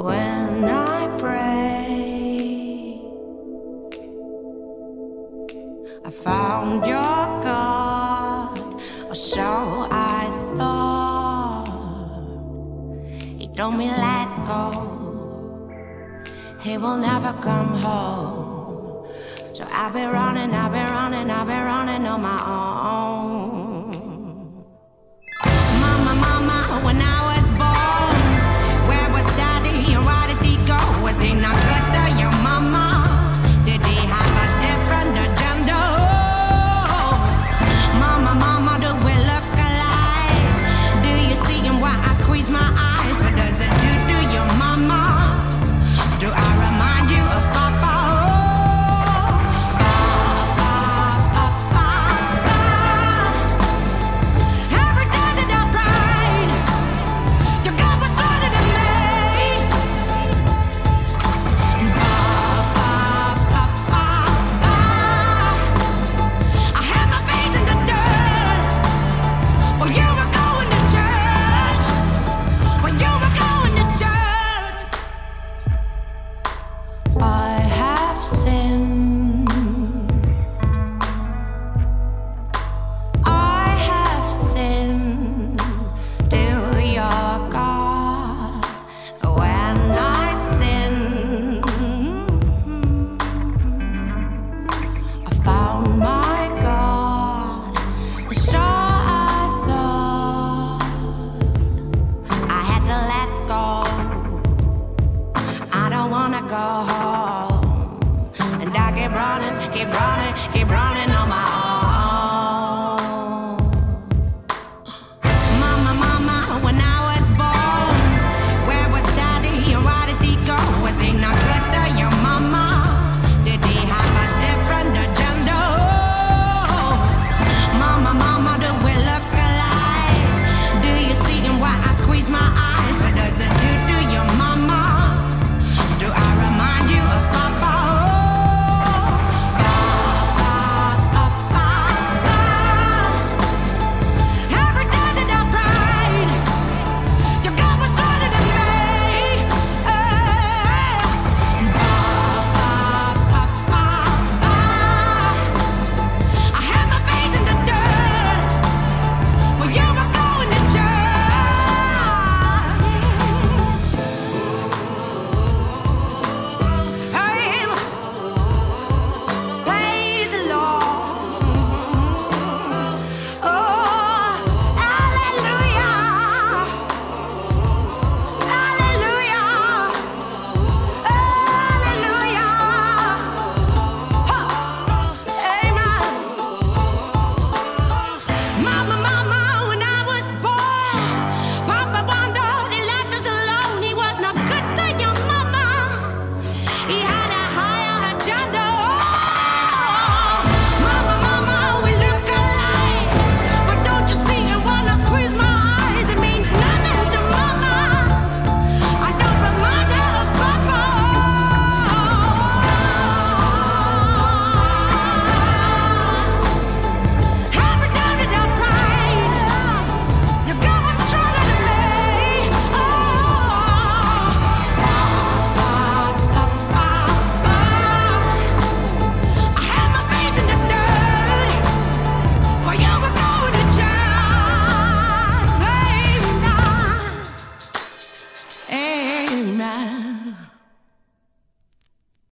when I pray. I found your God, or so I thought. He told me let go, he will never come home. So I'll be running, I'll be running, I'll be running on my own. Mama, mama, when I